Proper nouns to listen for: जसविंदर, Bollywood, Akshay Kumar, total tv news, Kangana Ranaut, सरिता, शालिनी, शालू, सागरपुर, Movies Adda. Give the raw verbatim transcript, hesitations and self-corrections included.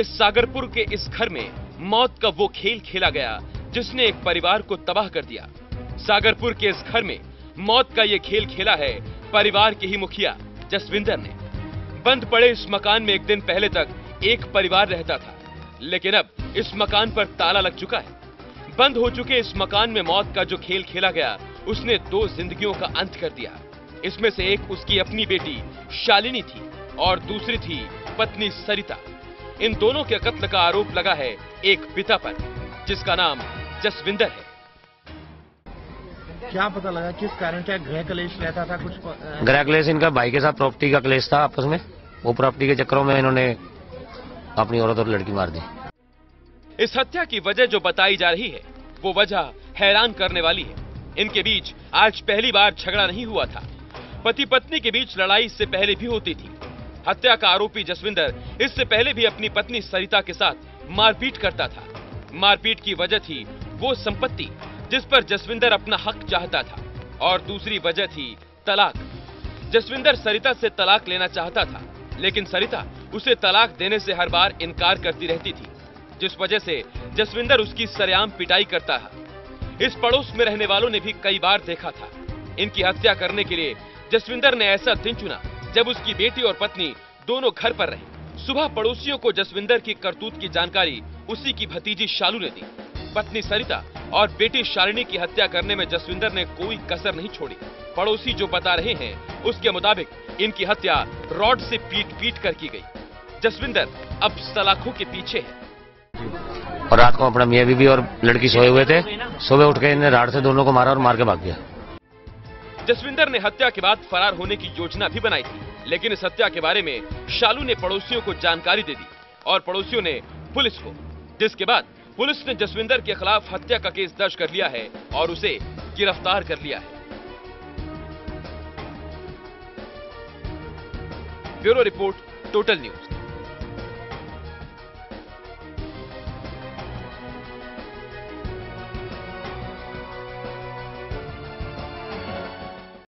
के सागरपुर के इस घर में मौत का वो खेल खेला गया जिसने एक परिवार को तबाह कर दिया। सागरपुर के इस घर में मौत का ये खेल खेला है परिवार के ही मुखिया जसविंदर ने। बंद पड़े इस मकान में एक दिन पहले तक एक परिवार रहता था, लेकिन अब इस मकान पर ताला लग चुका है। बंद हो चुके इस मकान में मौत का जो खेल खेला गया उसने दो जिंदगियों का अंत कर दिया। इसमें से एक उसकी अपनी बेटी शालिनी थी और दूसरी थी पत्नी सरिता। इन दोनों के कत्ल का आरोप लगा है एक पिता पर जिसका नाम जसविंदर है। क्या पता लगा किस कारण? क्या गृह क्लेश रहता था? कुछ गृह क्लेश इनका भाई के साथ प्रॉपर्टी का क्लेश था आपस में। वो प्रॉपर्टी के चक्करों में इन्होंने अपनी औरत और लड़की मार दी। इस हत्या की वजह जो बताई जा रही है वो वजह हैरान करने वाली है। इनके बीच आज पहली बार झगड़ा नहीं हुआ था। पति पत्नी के बीच लड़ाई इससे पहले भी होती थी। हत्या का आरोपी जसविंदर इससे पहले भी अपनी पत्नी सरिता के साथ मारपीट करता था। मारपीट की वजह थी वो संपत्ति जिस पर जसविंदर अपना हक चाहता था और दूसरी वजह थी तलाक। जसविंदर सरिता से तलाक लेना चाहता था, लेकिन सरिता उसे तलाक देने से हर बार इनकार करती रहती थी, जिस वजह से जसविंदर उसकी सरेआम पिटाई करता है। इस पड़ोस में रहने वालों ने भी कई बार देखा था। इनकी हत्या करने के लिए जसविंदर ने ऐसा दिन चुना जब उसकी बेटी और पत्नी दोनों घर पर रहे। सुबह पड़ोसियों को जसविंदर की करतूत की जानकारी उसी की भतीजी शालू ने दी। पत्नी सरिता और बेटी शालिनी की हत्या करने में जसविंदर ने कोई कसर नहीं छोड़ी। पड़ोसी जो बता रहे हैं उसके मुताबिक इनकी हत्या रॉड से पीट पीट कर की गई। जसविंदर अब सलाखों के पीछे है। और रात को अपना मियां बीवी और लड़की सोए हुए थे, सुबह उठ के इन्हें रॉड से दोनों को मारा और मार के भाग गया। जसविंदर ने हत्या के बाद फरार होने की योजना भी बनाई थी, लेकिन इस हत्या के बारे में शालू ने पड़ोसियों को जानकारी दे दी और पड़ोसियों ने पुलिस को, जिसके बाद पुलिस ने जसविंदर के खिलाफ हत्या का केस दर्ज कर लिया है और उसे गिरफ्तार कर लिया है। Bureau report, total news.